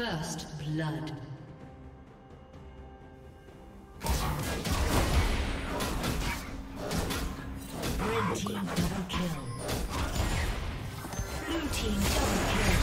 First blood. Red team double kill. Blue team double kill.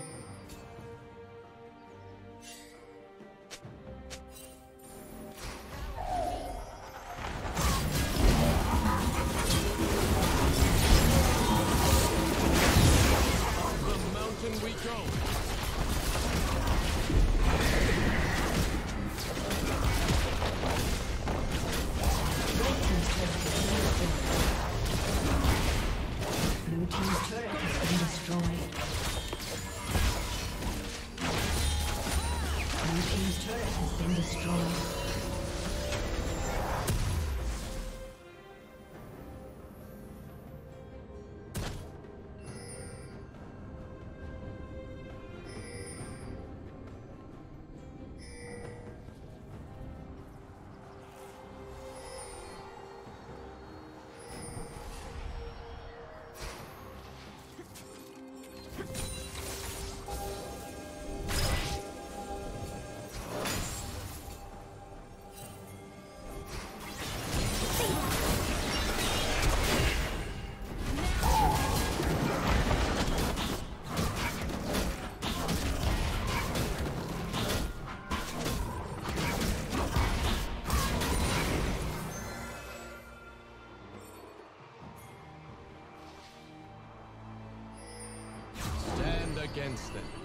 Against them.